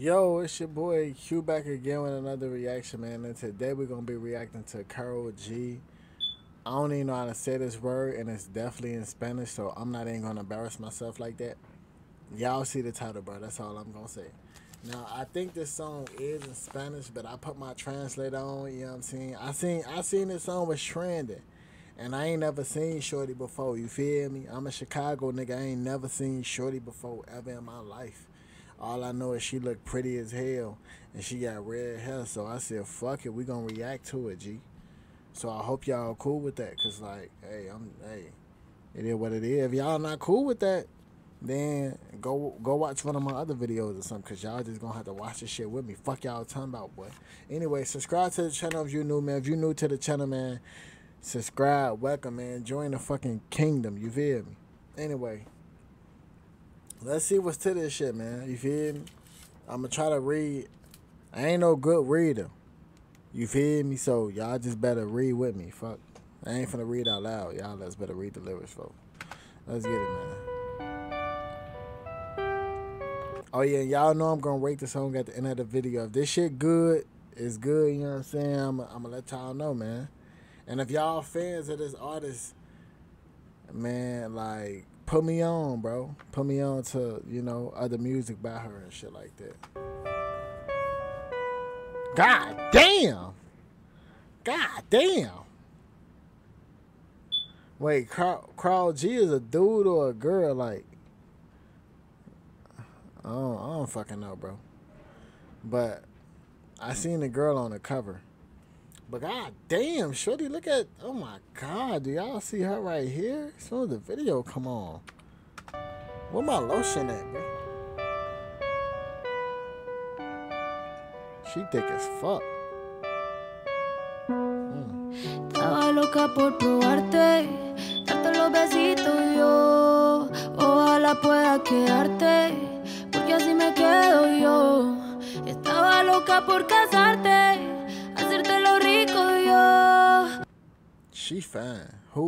Yo, it's your boy Q back again with another reaction, man. And today we're going to be reacting to Karol G. I don't even know how to say this word, and it's definitely in Spanish, so I'm not even going to embarrass myself like that. Y'all see the title, bro. That's all I'm going to say. Now, I think this song is in Spanish, but I put my translator on, you know what I'm saying? I seen this song was trending, and I ain't never seen shorty before, you feel me? I'm a Chicago nigga. I ain't never seen shorty before ever in my life. All I know is she looked pretty as hell, and she got red hair, so I said, fuck it, we gonna react to it, G. So I hope y'all cool with that, because, like, hey, it is what it is. If y'all not cool with that, then go watch one of my other videos or something, because y'all just gonna have to watch this shit with me. Fuck y'all talking about, boy. Anyway, subscribe to the channel if you new, man. If you new to the channel, man, subscribe, welcome, man. Join the fucking kingdom, you feel me? Anyway, let's see what's to this shit, man. You feel me? I'm gonna try to read. I ain't no good reader, you feel me? So y'all just better read with me. Fuck, I ain't finna read out loud. Y'all just better read the lyrics, folks. Let's get it, man. Oh yeah, y'all know I'm gonna rate the song at the end of the video. If this shit good, it's good, you know what I'm saying? I'm gonna let y'all know, man. And if y'all fans of this artist, man, like, put me on, bro. Put me on to, you know, other music by her and shit like that. God damn! God damn! Wait, Karol G is a dude or a girl? Like, I don't fucking know, bro. But I seen the girl on the cover. But god damn, shorty, look at, oh my god, do y'all see her right here? As soon as the video come on. Where my lotion at, bro? She thick as fuck. Estaba loca por probarte, darte los besitos yo. Ojalá pueda quedarte, porque así me quedo yo. Estaba loca por casarte. She fine. Who?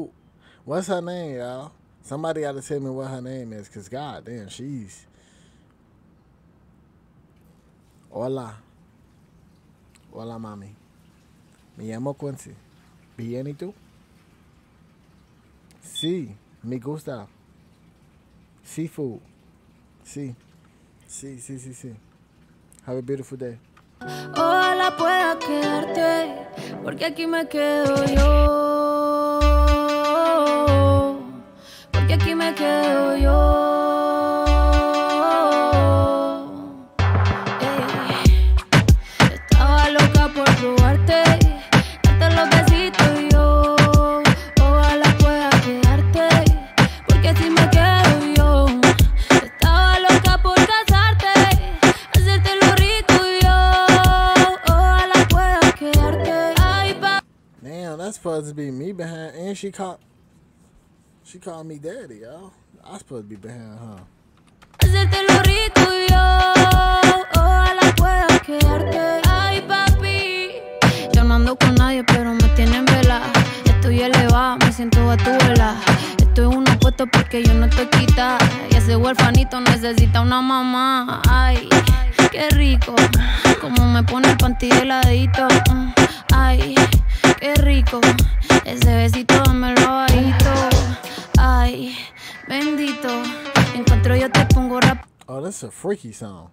What's her name, y'all? Somebody gotta tell me what her name is, cause goddamn, she's. Hola. Hola, mami. Me llamo Quincy. ¿Bien y tú? Sí, me gusta. Seafood. Sí. Sí. Have a beautiful day. Ojalá pueda quedarte, porque aquí me quedo yo, porque aquí me quedo yo. Hey, estaba loca por probarte, darte los besitos yo. Ojalá pueda quedarte, porque aquí me quedo yo. Estaba loca por casarte, hacerte lo rico yo. Damn, that's supposed to be me behind, and she called me daddy, y'all. I supposed to be behind her. Ay, papi. Yo no ando con nadie, pero me tienen vela. Estoy elevada, me siento a tu vela. Estoy uno puesto porque yo no estoy quita. Y ese huerfanito necesita una mamá. Ay, qué rico. Como me pone el panty de ladito. Ay, qué rico, ese besito dámelo bajito. Ay, bendito, encuentro yo te pongo rap. Oh, that's a freaky song.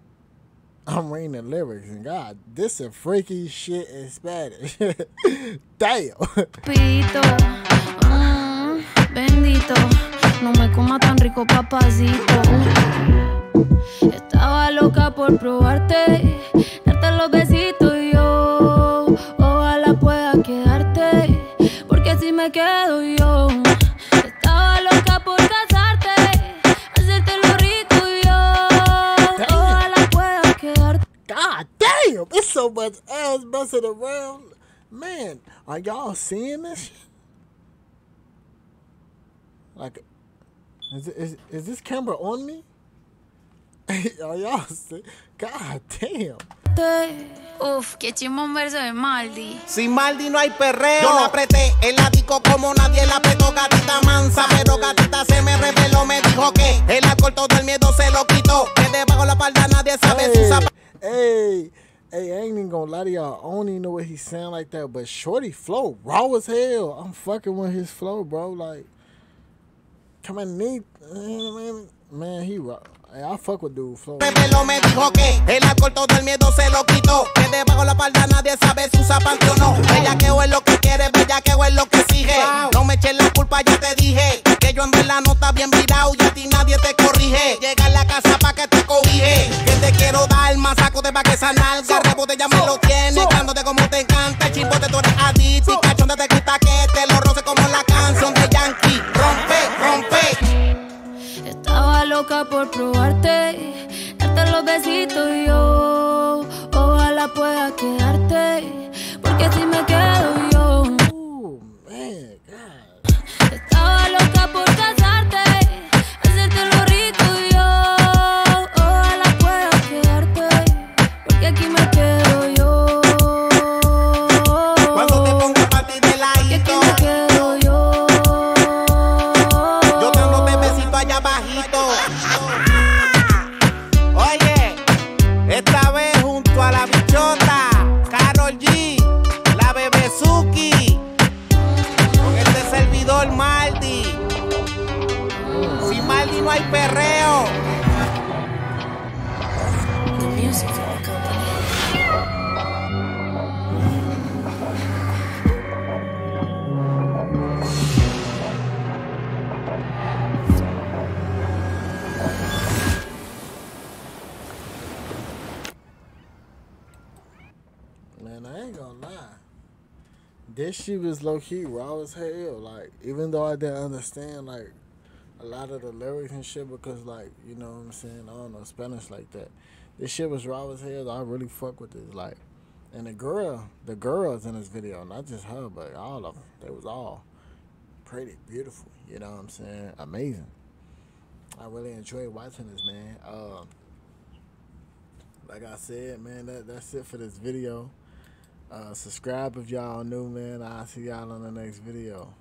I'm reading the lyrics and god, this is freaky shit in Spanish. Damn. Pito, bendito, no me coma tan rico papacito. Estaba loca por probarte, darte los besitos yo. Ojalá pueda quedarte, porque así me quedo yo. Estaba loca por casarte, hacerte lo rico yo. Ojalá pueda quedarte. God damn, there's so much ass messing around. Man, are y'all seeing this shit? Like, is this camera on me? Are y'all seeing? God damn. Uf, qué chimbo un verso de Maldi. Sin Maldi no hay perreo. Yo la apreté, el ático como nadie la apretó. Gatita mansa, pero gatita se me reveló. Me dijo que el alcohol todo el miedo se lo quitó. Que debajo la palda nadie sabe si usa. Hey, I ain't even gonna lie to y'all. I don't even know what he sound like that, but Shorty flow raw as hell. I'm fucking with his flow, bro. Like, come on, man, he raw. Hey, I fuck with dude flow. Pepelo me dijo que el alcohol todo el miedo se lo quitó. Que debajo la palda nadie sabe si usa panty o no. Bellaqueo es lo que quiere, bellaqueo es lo que exige. No me eches la culpa, ya te dije que yo en verdad no está bien virado y a ti nadie te corrige. Llega a la casa pa' que te cobije. Que te quiero dar masacote pa' que esa nalga rebote ya me lo tiene. Cándote como te encanta, el chimbote tú eres adicto. Y cachonde te quita que te lo roce como la canción de Yankee. Rompe. Estaba loca por probarte, darte los besitos y yo. Ojalá pueda quedarte, porque si me quedo yo. Estaba loca por casarte, hacerte lo rico yo. Ojalá pueda quedarte, porque aquí me quedo yo. Cuando te pongas a partir de ladito, aquí me quedo yo. Yo te hablo de besito allá bajito. Oye, esta vez junto a la bichota, Karol G, la bebé Suki. Maldi, si Maldi no hay perreo. Man, I ain't gonna lie. This shit was low-key raw as hell. Like, even though I didn't understand, like, a lot of the lyrics and shit because, like, you know what I'm saying? I don't know Spanish like that. This shit was raw as hell. I really fuck with this. Like, and the girls in this video, not just her, but all of them, they was all pretty beautiful. You know what I'm saying? Amazing. I really enjoyed watching this, man. Like I said, man, that's it for this video. Subscribe if y'all new, man. I'll see y'all on the next video.